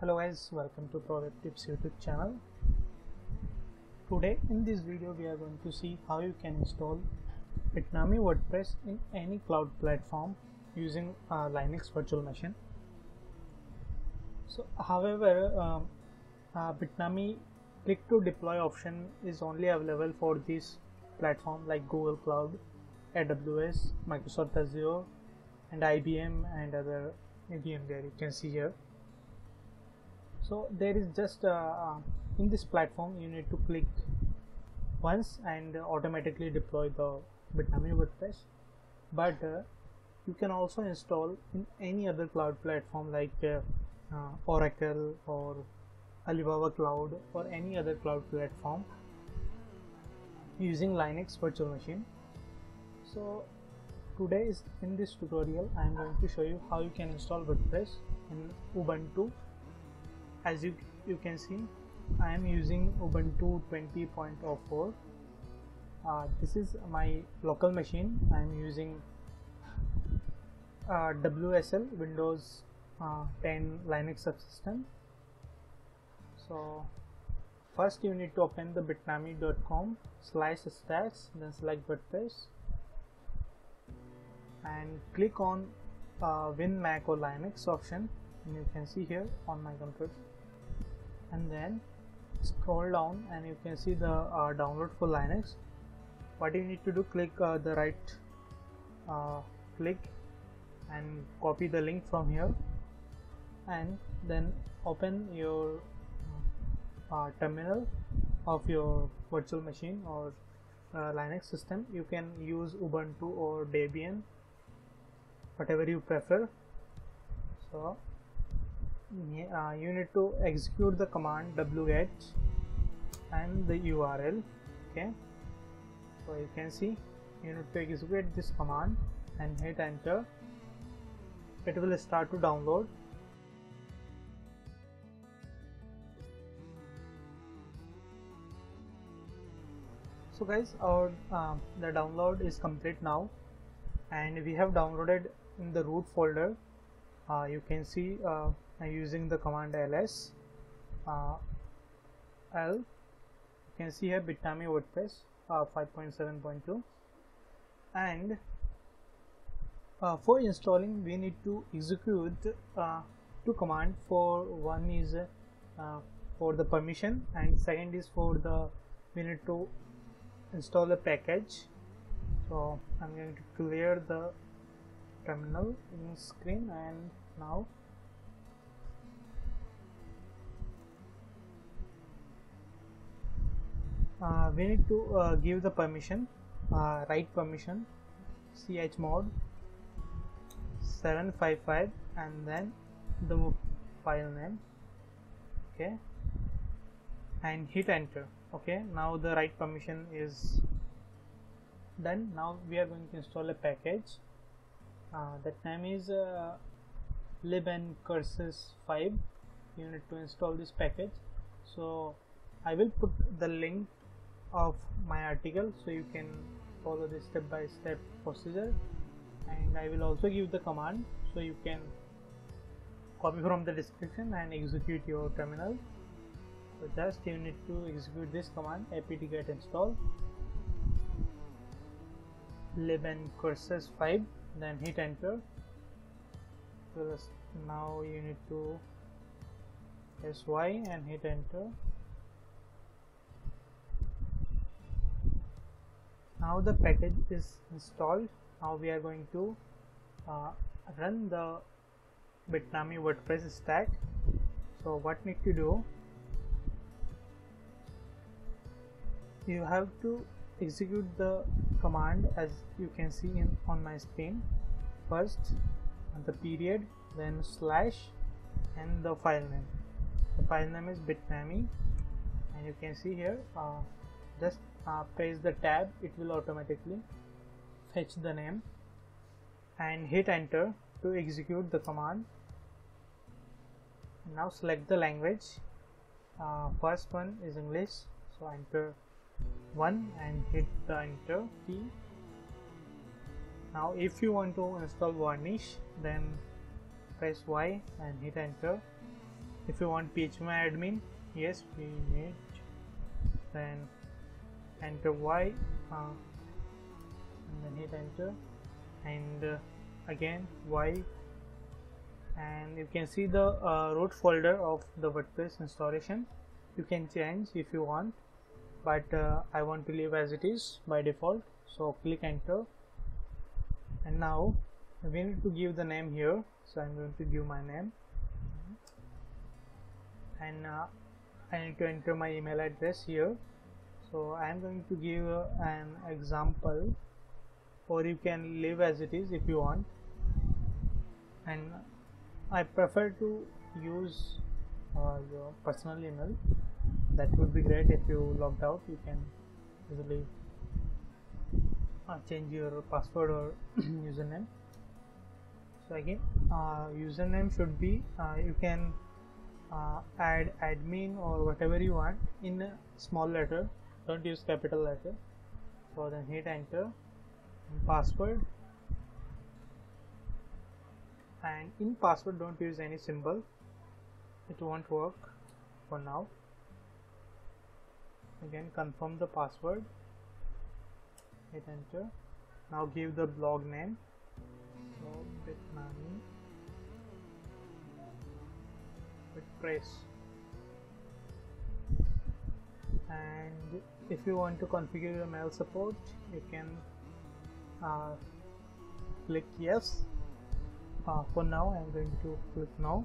Hello guys, welcome to ProWebTips YouTube channel. Today in this video we are going to see how you can install Bitnami WordPress in any cloud platform using Linux virtual machine. So however, Bitnami click to deploy option is only available for this platform like Google Cloud, AWS, Microsoft Azure and IBM and other VM there you can see here. So there is just in this platform you need to click once and automatically deploy the Bitnami WordPress, but you can also install in any other cloud platform like Oracle or Alibaba Cloud or any other cloud platform using Linux virtual machine. So today is in this tutorial I am going to show you how you can install WordPress in Ubuntu. As you can see, I am using Ubuntu 20.04. This is my local machine. I am using WSL Windows 10 Linux subsystem. So first you need to open the bitnami.com/stacks, then select WordPress and click on Win Mac or Linux option, and you can see here on my computer. And then scroll down and you can see the download for Linux. What you need to do, click the right click and copy the link from here, and then open your terminal of your virtual machine or Linux system. You can use Ubuntu or Debian, whatever you prefer. So you need to execute the command wget and the URL. Okay, so you can see you need to execute this command and hit enter. It will start to download. So guys, our the download is complete now, and we have downloaded in the root folder. You can see using the command ls l, you can see here Bitnami WordPress 5.7.2. and for installing we need to execute two commands. For one is for the permission, and second is for the we need to install a package. So I'm going to clear the terminal in screen, and now we need to give the permission, write permission chmod 755 and then the file name. Okay, and hit enter. Okay, now the write permission is done. Now we are going to install a package that name is libncurses5. You need to install this package, so I will put the link of my article so you can follow this step by step procedure, and I will also give the command so you can copy from the description and execute your terminal. So just you need to execute this command apt-get install libncurses5, then hit enter. So now you need to press Y and hit enter. Now the package is installed. Now we are going to run the Bitnami WordPress stack. So what need to do, you have to execute the command as you can see on my screen. First the period, then slash and the file name. The file name is Bitnami, and you can see here just press the tab, it will automatically fetch the name, and hit enter to execute the command. Now select the language. First one is English, so enter 1 and hit the enter key. Now if you want to install Varnish, then press Y and hit enter. if you want phpMyAdmin, yes, we need, then enter Y and then hit enter, and again Y, and you can see the root folder of the WordPress installation. You can change if you want, but I want to leave as it is by default, so click enter. And now we need to give the name here, so I'm going to give my name, and I need to enter my email address here, so I'm going to give an example, or you can leave as it is if you want, and I prefer to use your personal email. That would be great. If you logged out, you can easily change your password or username. So again, username should be, you can add admin or whatever you want in a small letter, don't use capital letter. So then hit enter, and password, and in password don't use any symbol, it won't work for now. Again confirm the password, hit enter. Now give the blog name, so Bitnami WordPress, and if you want to configure your mail support, you can click yes. For now I'm going to click no,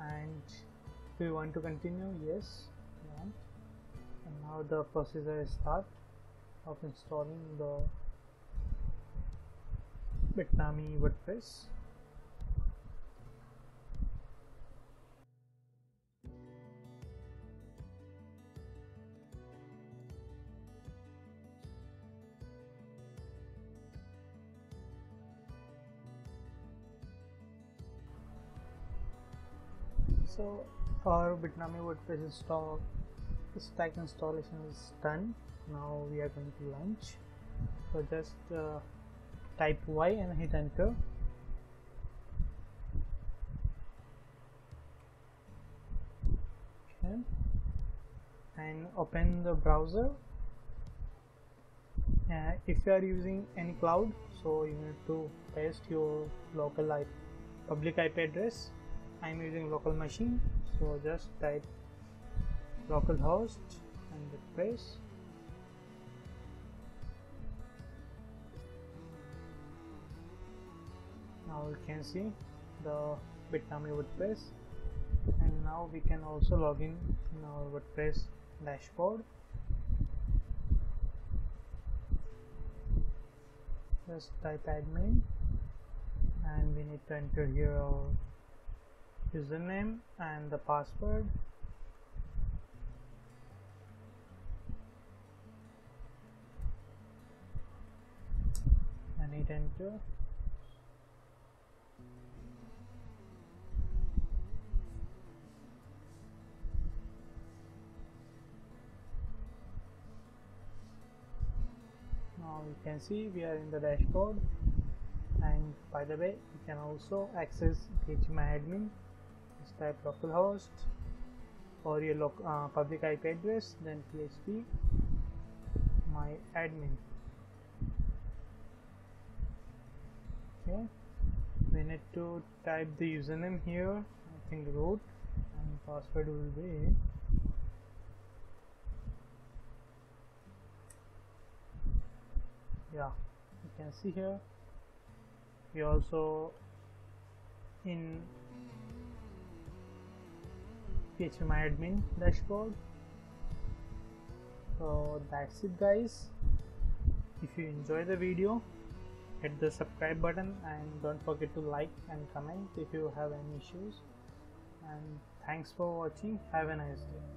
and if you want to continue, yes. And now the procedure is start of installing the Bitnami WordPress. So our Bitnami WordPress stack installation is done. Now we are going to launch, so just type Y and hit enter. Okay, and open the browser. If you are using any cloud, so you need to paste your local public IP address. I am using local machine, so just type localhost and WordPress, now you can see the Bitnami WordPress, and now we can also log in our WordPress dashboard. Just type admin, and we need to enter here our username and the password, and hit enter. Now you can see we are in the dashboard, and by the way you can also access phpMyAdmin. Type localhost or your public IP address, then phpMyAdmin. Okay, we need to type the username here, I think root, and password will be you can see here. We also in phpMyAdmin dashboard. So that's it guys. If you enjoy the video, hit the subscribe button and don't forget to like and comment if you have any issues, and thanks for watching. Have a nice day.